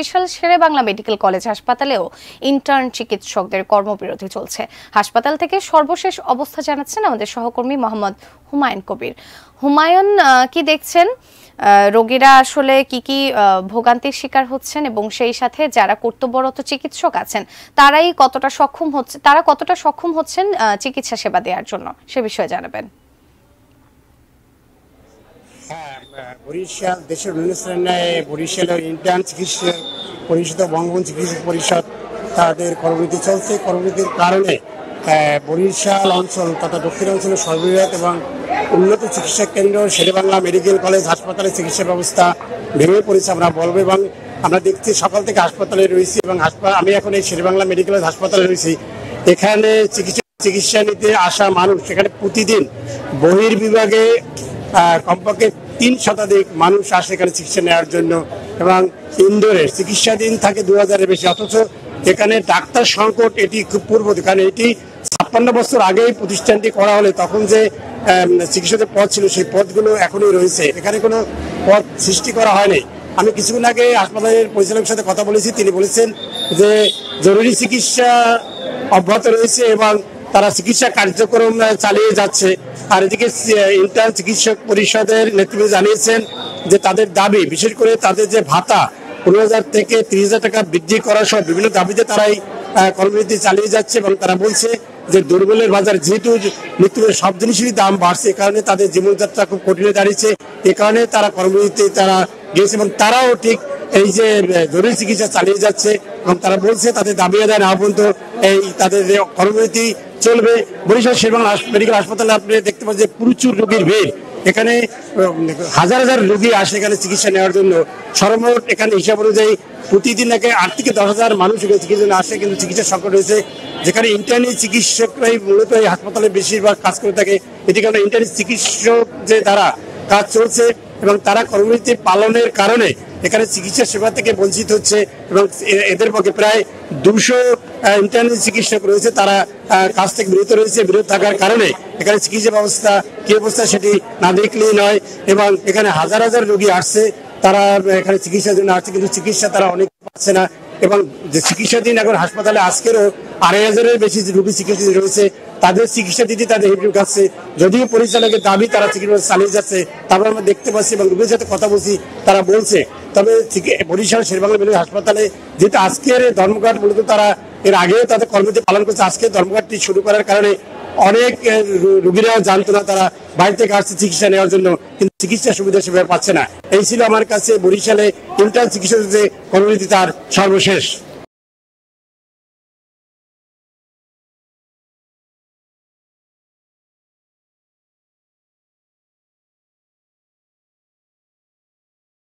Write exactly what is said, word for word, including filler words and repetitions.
Barishal Shere Bangla medical college হাসপাতালেও intern চিকিৎসকদের কর্মবিরতি চলছে। হাসপাতাল থেকে সর্বশেষ অবস্থা জানাচ্ছেন আমাদের সহকর্মী মোহাম্মদ হুমায়ুন কবির। হুমায়ুন, কি দেখছেন রোগীরা আসলে কি কি ভোগান্তির শিকার হচ্ছেন এবং সেই সাথে যারা কর্তব্যরত চিকিৎসক আছেন তারাই কতটা সক্ষম হচ্ছে তারা কতটা সক্ষম হচ্ছেন চিকিৎসা সেবা দেওয়ার জন্য, সে বিষয়ে জানাবেন। বরিশাল দেশের অনুষ্ঠানে বরিশালের ইন্টার্ন চিকিৎসক পরিষদ, বঙ্গবন চিকিৎসক পরিষদ তাদের কর্মবিরতি চলছে। কর্মবিরতির কারণে বরিশাল অঞ্চল তথা দক্ষিণ অঞ্চলের সর্ববৃহৎ এবং উন্নত চিকিৎসা কেন্দ্র শেরেবাংলা মেডিকেল কলেজ হাসপাতালে চিকিৎসা ব্যবস্থা ভেঙে পড়েছে আমরা বলবো, এবং আমরা দেখছি সকাল থেকে হাসপাতালে রয়েছি এবং হাসপাতাল আমি এখন এই শেরেবাংলা মেডিকেল হাসপাতালে রয়েছি। এখানে চিকিৎসা চিকিৎসা নিতে আসা মানুষ, সেখানে প্রতিদিন বহির্বিভাগে কমপক্ষে তিন শতাধিক মানুষ আসে এখানে চিকিৎসা নেওয়ার জন্য, এবং ইন্দোরের চিকিৎসাধীন থাকে দু হাজারের বেশি। অথচ এখানে ডাক্তার সংকট এটি খুব পূর্ব, কারণ এটি ছাপ্পান্ন বছর আগেই প্রতিষ্ঠানটি করা হলে তখন যে চিকিৎসকের পদ ছিল সেই পদগুলো এখনই রয়েছে, এখানে কোনো পদ সৃষ্টি করা হয়নি। আমি কিছুক্ষণ আগে হাসপাতালের পরিচালকের সাথে কথা বলেছি, তিনি বলেছেন যে জরুরি চিকিৎসা অব্যাহত রয়েছে এবং তারা চিকিৎসা কার্যক্রম চালিয়ে যাচ্ছে। আর এদিকে ইন্টার্ন চিকিৎসক পরিষদের নেতৃত্বে জানিয়েছেন যে তাদের দাবি, বিশেষ করে তাদের যে ভাতা পনেরো হাজার থেকে তিরিশ হাজার টাকা বৃদ্ধি করা সহ বিভিন্ন দাবিতে তারাই কর্মনীতি চালিয়ে যাচ্ছে, এবং তারা বলছে যে দুর্বলের বাজার, যেহেতু নিত্যমূলের সব জিনিসেরই দাম বাড়ছে, এ কারণে তাদের জীবনযাত্রা খুব কঠিনে দাঁড়িয়েছে, এ কারণে তারা কর্মনীতি তারা গিয়েছে এবং তারাও ঠিক এই যে জরুরি চিকিৎসা চালিয়ে যাচ্ছে এবং তারা বলছে তাদের দাবি আদায় না পর্যন্ত এই তাদের যে কর্মনীতি চলবে। বরিশাল শেরেবাংলা মেডিকেল হাসপাতালে আপনি দেখতে পাচ্ছেন যে প্রচুর রোগীর ভিড়, এখানে হাজার হাজার রোগী আসে এখানে চিকিৎসা নেওয়ার জন্য। সর্বমোট এখানে হিসাব অনুযায়ী প্রতিদিন নাকি আট থেকে দশ হাজার মানুষ এখানে চিকিৎসা আসে, কিন্তু চিকিৎসা সংকট রয়েছে, যেখানে ইন্টারনি চিকিৎসকরাই মূলত এই হাসপাতালে বেশিরভাগ কাজ করে থাকে। এটি কারণে ইন্টারনি চিকিৎসক যে দ্বারা কাজ চলছে এবং তারা কর্মনীতি পালনের কারণে এখানে চিকিৎসা সেবা থেকে বঞ্চিত হচ্ছে, এবং এদের পক্ষে প্রায় দুশো ইন্টারনেট চিকিৎসক রয়েছে, তারা কাজ থেকে বিরত রয়েছে। বিরত থাকার কারণে এখানে চিকিৎসা ব্যবস্থা কি অবস্থা সেটি না দেখলেই নয়, এবং এখানে হাজার হাজার রোগী আসছে, তারা এখানে চিকিৎসার জন্য আসছে, কিন্তু চিকিৎসা তারা অনেক পাচ্ছে না। এবং যে চিকিৎসাধীন এখন হাসপাতালে আজকেরও আড়াই হাজারের বেশি রোগী চিকিৎসা রয়েছে, তাদের চিকিৎসা দিতে তাদের হেল্প আসছে, যদিও পরিচালকের দাবি তারা চিকিৎসা চালিয়ে যাচ্ছে। তারপর আমরা দেখতে পাচ্ছি এবং রোগীর সাথে কথা বলছি, তারা বলছে তবে বরিশাল শেরেবাংলা মেডিকেল হাসপাতালে যেহেতু আজকের ধর্মঘাট, মূলত তারা এর আগেও তাদের কর্মীতে পালন করছে, আজকে ধর্মঘাটটি শুরু করার কারণে অনেক রোগীরাও জানতো না, তারা বাড়ি থেকে আসছে চিকিৎসা নেওয়ার জন্য, কিন্তু চিকিৎসা সুবিধা সেভাবে পাচ্ছে না। এই ছিল আমার কাছে বরিশালে ইন্টার্ন চিকিৎসক যে কর্মনীতি তার সর্বশেষ।